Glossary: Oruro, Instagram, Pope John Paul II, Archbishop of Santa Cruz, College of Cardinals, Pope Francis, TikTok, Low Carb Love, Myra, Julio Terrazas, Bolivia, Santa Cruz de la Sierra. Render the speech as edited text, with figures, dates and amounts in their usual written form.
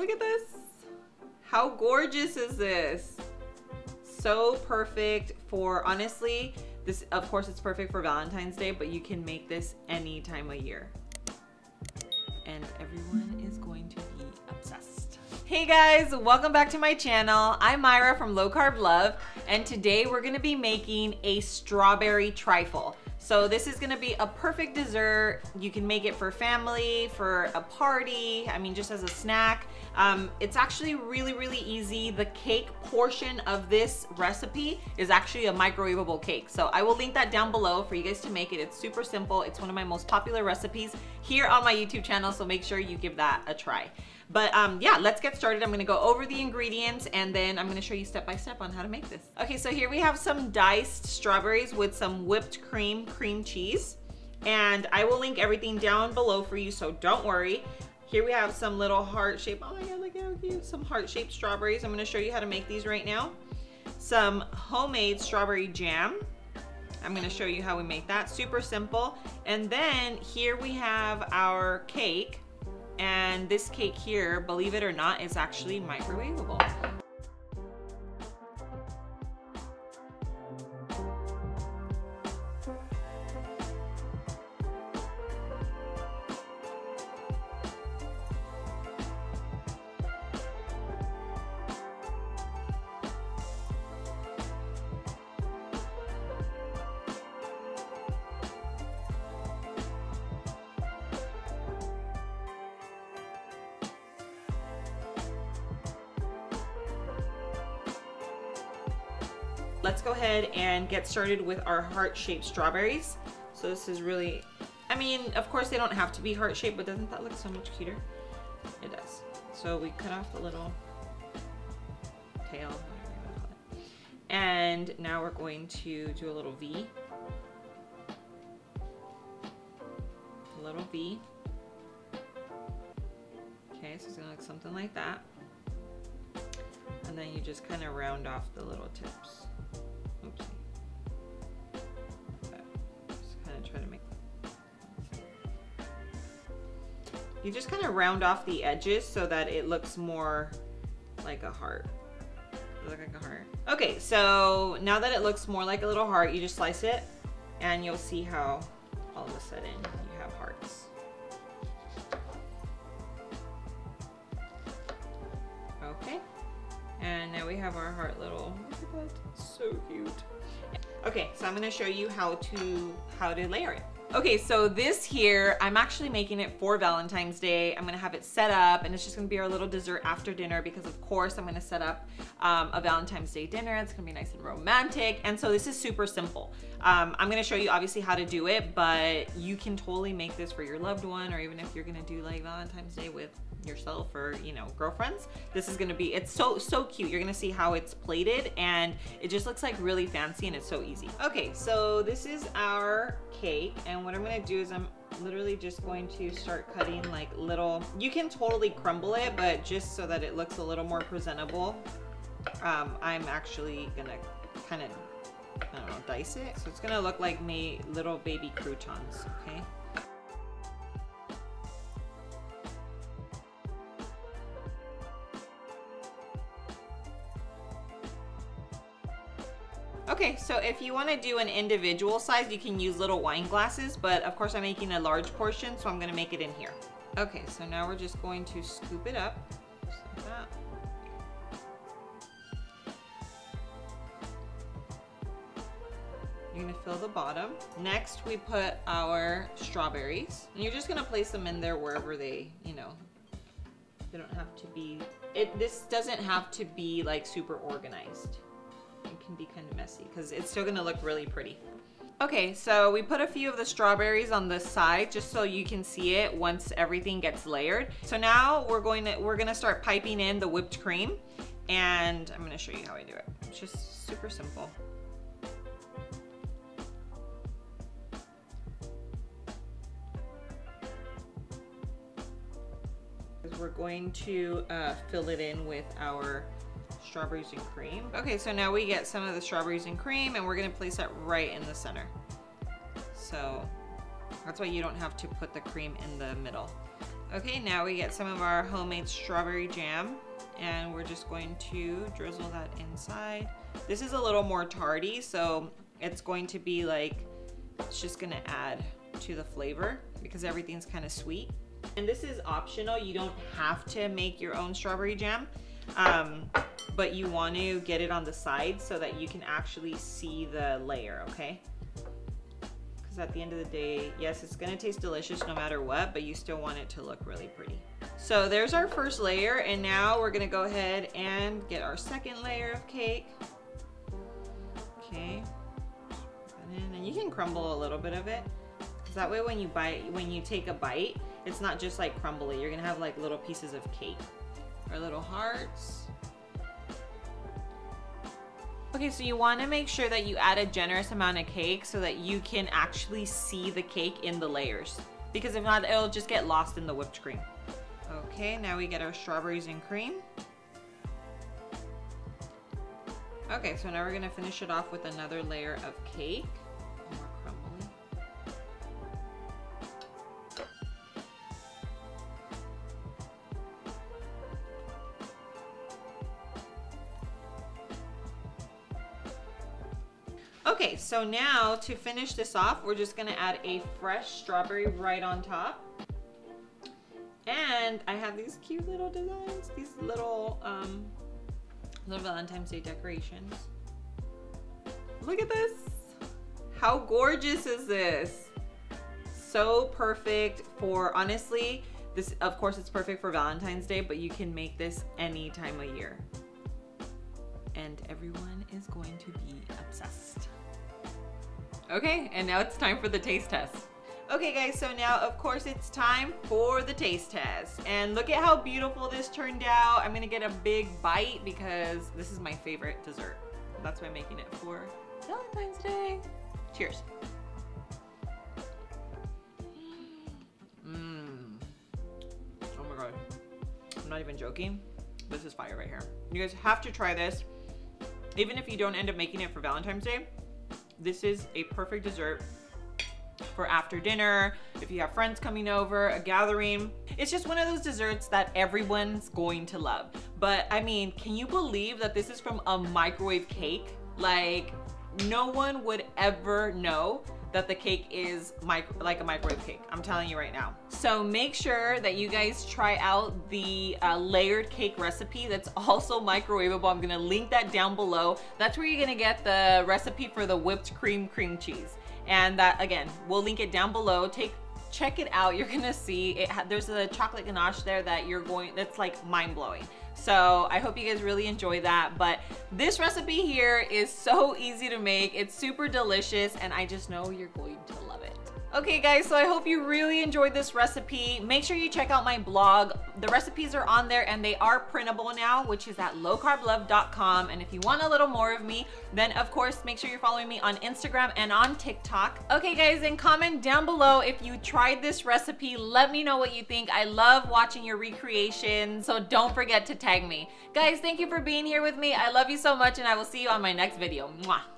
Look at this. How gorgeous is this? So perfect for, honestly, this, of course it's perfect for Valentine's Day, but you can make this any time of year. And everyone is going to be obsessed. Hey guys, welcome back to my channel. I'm Myra from Low Carb Love, and today we're gonna be making a strawberry trifle. So this is gonna be a perfect dessert. You can make it for family, for a party, I mean, just as a snack. It's actually really, really easy. The cake portion of this recipe is actually a microwavable cake. So I will link that down below for you guys to make it. It's super simple. It's one of my most popular recipes here on my YouTube channel, so make sure you give that a try. But yeah, let's get started. I'm gonna go over the ingredients and then I'm gonna show you step by step on how to make this. Okay, so here we have some diced strawberries with some whipped cream cheese. And I will link everything down below for you, so don't worry. Here we have some little heart-shaped, oh my God, look how cute, some heart-shaped strawberries. I'm gonna show you how to make these right now. Some homemade strawberry jam. I'm gonna show you how we make that, super simple. And then here we have our cake. And this cake here, believe it or not, is actually microwavable. Let's go ahead and get started with our heart-shaped strawberries. So this is really, I mean, of course they don't have to be heart-shaped, but doesn't that look so much cuter? It does. So we cut off the little tail, whatever you want to call it. And now we're going to do a little V. Okay, so it's gonna look something like that. And then you just kind of round off the little tips. Oops. Just kind of try to make. You just kind of round off the edges so that it looks more like a heart. Look like a heart. Okay, so now that it looks more like a little heart, you just slice it, and you'll see how all of a sudden you have hearts. Okay. And now we have our heart little, look at that, so cute. Okay, so I'm gonna show you how to layer it. Okay, so this here, I'm actually making it for Valentine's Day. I'm gonna have it set up and it's just gonna be our little dessert after dinner because of course I'm gonna set up a Valentine's Day dinner. It's gonna be nice and romantic. And so this is super simple. I'm gonna show you obviously how to do it, but you can totally make this for your loved one or even if you're gonna do like Valentine's Day with yourself or, you know, girlfriends. This is gonna be, it's so cute. You're gonna see how it's plated and it just looks like really fancy and it's so easy. Okay, so this is our cake and what I'm gonna do is I'm literally just going to start cutting like little, you can totally crumble it, but just so that it looks a little more presentable, I'm actually gonna kind of, I don't know, dice it. So it's gonna look like my little baby croutons, okay? Okay, so if you want to do an individual size, you can use little wine glasses, but of course I'm making a large portion, so I'm gonna make it in here. Okay, so now we're just going to scoop it up, just like that. You're gonna fill the bottom. Next, we put our strawberries, and you're just gonna place them in there wherever they, you know, they don't have to be, this doesn't have to be like super organized. It can be kind of messy because it's still gonna look really pretty. Okay, so we put a few of the strawberries on the side just so you can see it once everything gets layered. So now we're gonna start piping in the whipped cream, and I'm gonna show you how I do it. It's just super simple. We're going to fill it in with our strawberries and cream. Okay, so now we get some of the strawberries and cream and we're gonna place that right in the center. So that's why you don't have to put the cream in the middle. Okay, now we get some of our homemade strawberry jam, and we're just going to drizzle that inside. This is a little more tardy, so it's going to be like, it's just gonna add to the flavor because everything's kind of sweet. And this is optional. You don't have to make your own strawberry jam, but you want to get it on the side so that you can actually see the layer, okay? Because at the end of the day, yes, it's gonna taste delicious no matter what, but you still want it to look really pretty. So there's our first layer, and now we're gonna go ahead and get our second layer of cake. Okay, and you can crumble a little bit of it, because that way when you bite, when you take a bite, it's not just like crumbly. You're gonna have like little pieces of cake or little hearts. Okay, so you want to make sure that you add a generous amount of cake so that you can actually see the cake in the layers, because if not, it'll just get lost in the whipped cream. Okay, now we get our strawberries and cream. Okay, so now we're gonna finish it off with another layer of cake. More crumbly. Okay, so now to finish this off, we're just gonna add a fresh strawberry right on top. And I have these cute little designs, these little Valentine's Day decorations. Look at this. How gorgeous is this? So perfect for, honestly, this, of course it's perfect for Valentine's Day, but you can make this any time of year. And everyone is going to be obsessed. Okay, and now it's time for the taste test. Okay guys, so now of course it's time for the taste test. And look at how beautiful this turned out. I'm gonna get a big bite because this is my favorite dessert. That's why I'm making it for Valentine's Day. Cheers. Mmm. Oh my God. I'm not even joking. This is fire right here. You guys have to try this. Even if you don't end up making it for Valentine's Day, this is a perfect dessert for after dinner, if you have friends coming over, a gathering. It's just one of those desserts that everyone's going to love. But I mean, can you believe that this is from a microwave cake? Like, no one would ever know that the cake is like a microwave cake. I'm telling you right now. So make sure that you guys try out the layered cake recipe that's also microwavable. I'm gonna link that down below. That's where you're gonna get the recipe for the whipped cream cheese. And that, again, we'll link it down below. Check it out. You're gonna see it. There's a chocolate ganache there that's like mind blowing. So I hope you guys really enjoy that. But this recipe here is so easy to make. It's super delicious, and I just know you're going to love it. Okay guys, so I hope you really enjoyed this recipe. Make sure you check out my blog. The recipes are on there and they are printable now, which is at lowcarblove.com. And if you want a little more of me, then of course, make sure you're following me on Instagram and on TikTok. Okay guys, and comment down below if you tried this recipe. Let me know what you think. I love watching your recreations, so don't forget to tag me. Guys, thank you for being here with me. I love you so much, and I will see you on my next video. Mwah.